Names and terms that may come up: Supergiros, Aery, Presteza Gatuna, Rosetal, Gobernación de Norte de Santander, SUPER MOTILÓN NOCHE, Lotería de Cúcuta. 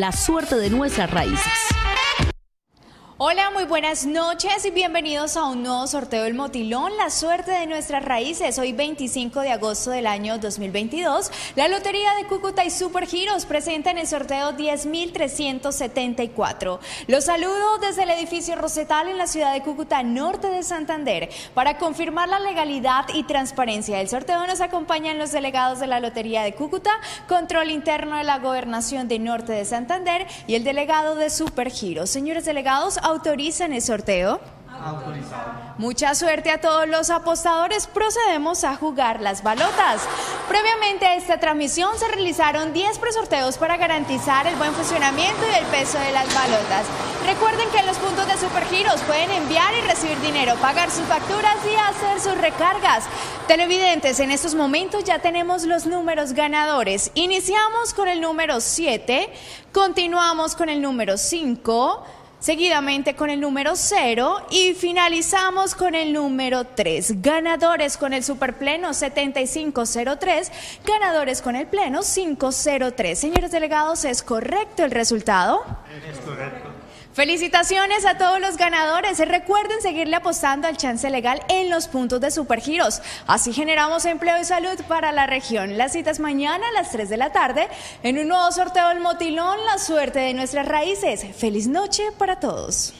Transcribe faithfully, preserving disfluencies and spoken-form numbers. la suerte de nuestras raíces. Hola, muy buenas noches y bienvenidos a un nuevo sorteo del Motilón, la suerte de nuestras raíces. Hoy veinticinco de agosto del año dos mil veintidós, la Lotería de Cúcuta y Supergiros presentan el sorteo diez mil trescientos setenta y cuatro. Los saludo desde el edificio Rosetal en la ciudad de Cúcuta, norte de Santander. Para confirmar la legalidad y transparencia del sorteo nos acompañan los delegados de la Lotería de Cúcuta, Control Interno de la Gobernación de Norte de Santander y el delegado de Supergiros. Señores delegados, ¿autorizan el sorteo? Autorizado. Mucha suerte a todos los apostadores. Procedemos a jugar las balotas. Previamente a esta transmisión se realizaron diez presorteos para garantizar el buen funcionamiento y el peso de las balotas. Recuerden que los puntos de Supergiros pueden enviar y recibir dinero, pagar sus facturas y hacer sus recargas. Televidentes, en estos momentos ya tenemos los números ganadores. Iniciamos con el número siete, continuamos con el número cinco, seguidamente con el número cero y finalizamos con el número tres. Ganadores con el superpleno setenta y cinco cero tres, ganadores con el pleno cinco cero tres. Señores delegados, ¿es correcto el resultado? Es correcto. Felicitaciones a todos los ganadores. Recuerden seguirle apostando al chance legal en los puntos de Supergiros. Así generamos empleo y salud para la región. Las citas mañana a las tres de la tarde en un nuevo sorteo del Motilón, la suerte de nuestras raíces. Feliz noche para todos.